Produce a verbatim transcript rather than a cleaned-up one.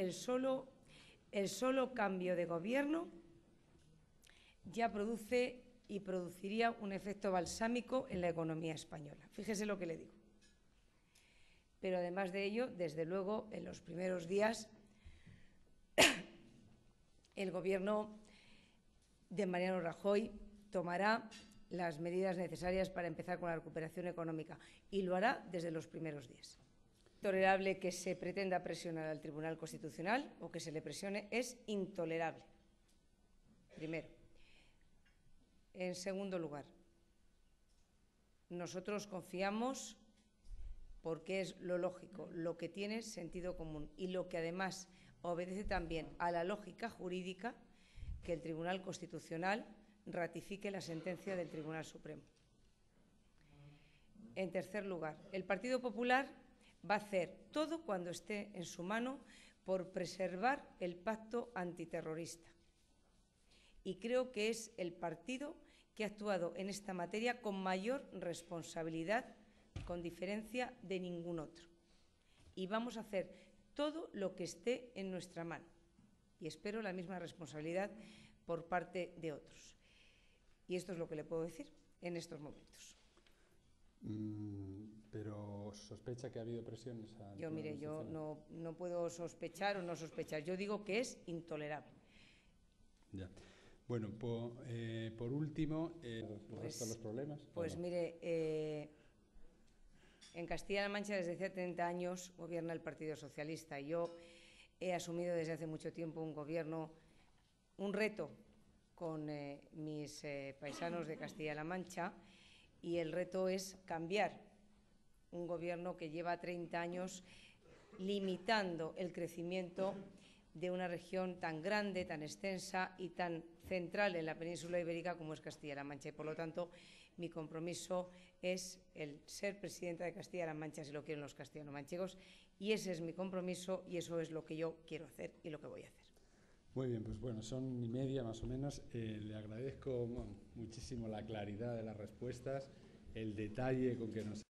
el solo, el solo cambio de gobierno ya produce y produciría un efecto balsámico en la economía española. Fíjese lo que le digo. Pero además de ello, desde luego, en los primeros días, el Gobierno de Mariano Rajoy tomará las medidas necesarias para empezar con la recuperación económica y lo hará desde los primeros días. Intolerable que se pretenda presionar al Tribunal Constitucional o que se le presione es intolerable, primero. En segundo lugar, nosotros confiamos porque es lo lógico, lo que tiene sentido común y lo que además obedece también a la lógica jurídica que el Tribunal Constitucional ratifique la sentencia del Tribunal Supremo. En tercer lugar, el Partido Popular va a hacer todo cuando esté en su mano por preservar el pacto antiterrorista. Y creo que es el partido que ha actuado en esta materia con mayor responsabilidad, con diferencia de ningún otro. Y vamos a hacer todo lo que esté en nuestra mano. Y espero la misma responsabilidad por parte de otros. Y esto es lo que le puedo decir en estos momentos. Mm, pero sospecha que ha habido presiones. A yo, mire, yo no, no puedo sospechar o no sospechar. Yo digo que es intolerable. Ya. Bueno, po, eh, por último, eh, pues, ¿restan los problemas? Pues no? Mire, eh, en Castilla-La Mancha desde hace treinta años gobierna el Partido Socialista. Yo he asumido desde hace mucho tiempo un gobierno, un reto con eh, mis eh, paisanos de Castilla-La Mancha, y el reto es cambiar un gobierno que lleva treinta años limitando el crecimiento de una región tan grande, tan extensa y tan central en la península ibérica como es Castilla-La Mancha. Y por lo tanto, mi compromiso es el ser presidenta de Castilla-La Mancha, si lo quieren los castellano-manchegos, y ese es mi compromiso y eso es lo que yo quiero hacer y lo que voy a hacer. Muy bien, pues bueno, son y media más o menos. Eh, le agradezco muchísimo la claridad de las respuestas, el detalle con que nos